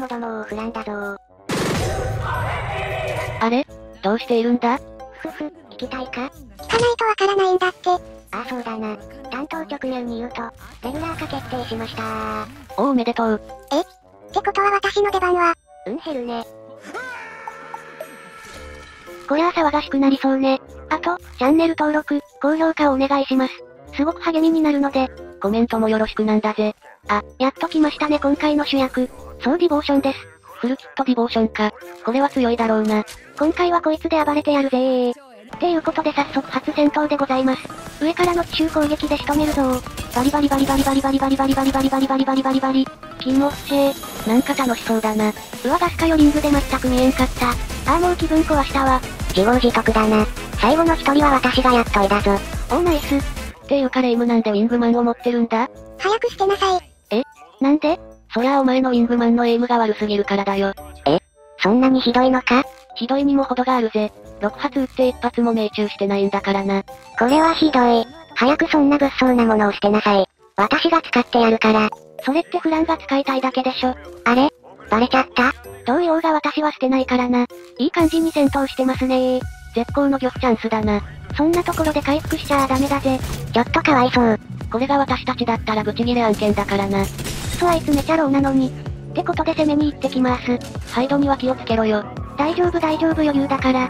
のどもをフランだぞー。あれどうしているんだ？聞きたいか？聞かないとわからないんだって。ああそうだな。担当直入に言うと、レギュラー化決定しましたー。おめでとう。え？ってことは私の出番は？うん減るね。こりゃあ騒がしくなりそうね。あと、チャンネル登録、高評価をお願いします。すごく励みになるので、コメントもよろしくなんだぜ。あ、やっと来ましたね今回の主役。そうディボーションです。フルキットディボーションか。これは強いだろうな。今回はこいつで暴れてやるぜー。っていうことで早速初戦闘でございます。上からの奇襲攻撃で仕留めるぞー。バリバリバリバリバリバリバリバリバリバリバリバリバリバリバリ。気持ちええ。なんか楽しそうだな。うわガスカヨリングで全く見えんかった。あーもう気分壊したわ。自業自得だな。最後の一人は私がやっといだぞ。おーナイス。っていうかレイムなんでウィングマンを持ってるんだ？早くしてなさい。え？なんで？そりゃあお前のウィングマンのエイムが悪すぎるからだよ。え？そんなにひどいのか？ひどいにも程があるぜ。6発撃って1発も命中してないんだからな。これはひどい。早くそんな物騒なものを捨てなさい。私が使ってやるから。それってフランが使いたいだけでしょ。あれ？バレちゃった？どう言おうが私は捨てないからな。いい感じに戦闘してますねー。絶好の漁夫チャンスだな。そんなところで回復しちゃあダメだぜ。ちょっとかわいそう。これが私たちだったらブチギレ案件だからな。とあいつめちゃろうなのに。ってことで攻めに行ってきまーす。ハイドには気をつけろよ。大丈夫大丈夫余裕だから。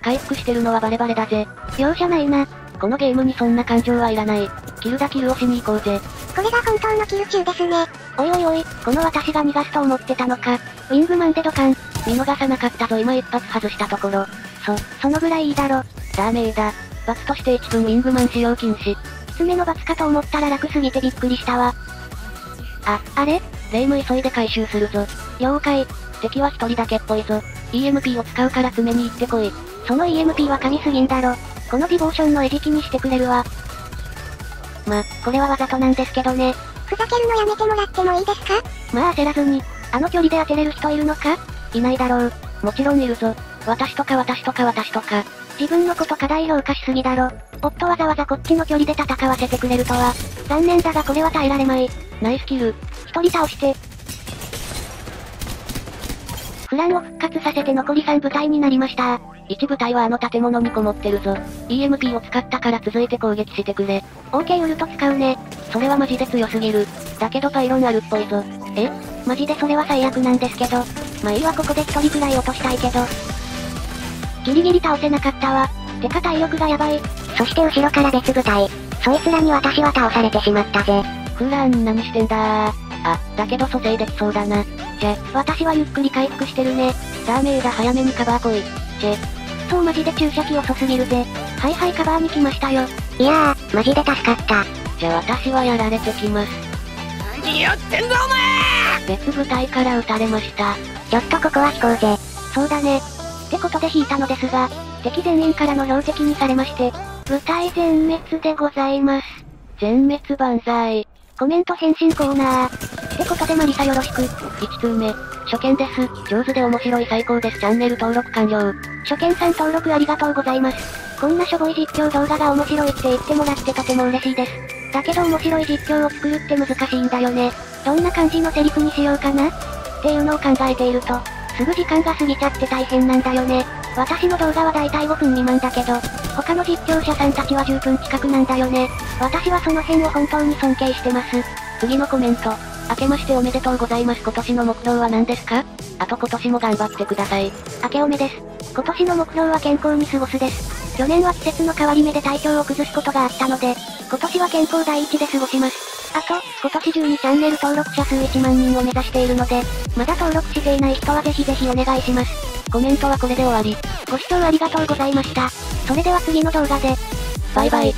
回復してるのはバレバレだぜ。容赦ないな。このゲームにそんな感情はいらない。キルだキルをしに行こうぜ。これが本当のキル中ですね。おいおいおい、この私が逃がすと思ってたのか。ウィングマンでドカン。見逃さなかったぞ今一発外したところ。そのぐらいいいだろ。ダメーだ。罰として1分ウィングマン使用禁止。きつめの罰かと思ったら楽すぎてびっくりしたわ。あれ霊夢急いで回収するぞ。了解。敵は一人だけっぽいぞ。EMP を使うから詰めに行ってこい。その EMP は神すぎんだろ。このディボーションの餌食にしてくれるわ。これはわざとなんですけどね。ふざけるのやめてもらってもいいですか？まあ焦らずに。あの距離で当てれる人いるのか？いないだろう。もちろんいるぞ。私とか。自分のこと過大評価しすぎだろ。おっとわざわざこっちの距離で戦わせてくれるとは。残念だがこれは耐えられまい。ナイスキル。一人倒して。フランを復活させて残り3部隊になりました。1部隊はあの建物にこもってるぞ。EMP を使ったから続いて攻撃してくれ。OK ウルト使うね。それはマジで強すぎる。だけどパイロンあるっぽいぞ。え？マジでそれは最悪なんですけど。まあいいわここで一人くらい落としたいけど。ギリギリ倒せなかったわ。てか体力がやばい。そして後ろから別部隊。そいつらに私は倒されてしまったぜ。フラン何してんだー。あ、だけど蘇生できそうだな。私はゆっくり回復してるね。ダメーだ早めにカバー来い。そうマジで注射器遅すぎるぜ。はいはいカバーに来ましたよ。いやー、マジで助かった。じゃあ私はやられてきます。何やってんだお前ー！別部隊から撃たれました。ちょっとここは引こうぜ。そうだね。ってことで引いたのですが、敵全員からの標的にされまして、部隊全滅でございます。全滅万歳。コメント返信コーナー。ってことでマリサよろしく。1通目、初見です。上手で面白い最高です。チャンネル登録完了。初見さん登録ありがとうございます。こんなしょぼい実況動画が面白いって言ってもらってとても嬉しいです。だけど面白い実況を作るって難しいんだよね。どんな感じのセリフにしようかなっていうのを考えていると、すぐ時間が過ぎちゃって大変なんだよね。私の動画はだいたい5分未満だけど、他の実況者さんたちは10分近くなんだよね。私はその辺を本当に尊敬してます。次のコメント。明けましておめでとうございます。今年の目標は何ですか？あと今年も頑張ってください。明けおめです。今年の目標は健康に過ごすです。去年は季節の変わり目で体調を崩すことがあったので、今年は健康第一で過ごします。あと、今年中にチャンネル登録者数1万人を目指しているので、まだ登録していない人はぜひぜひお願いします。コメントはこれで終わり。ご視聴ありがとうございました。それでは次の動画で。バイバイ。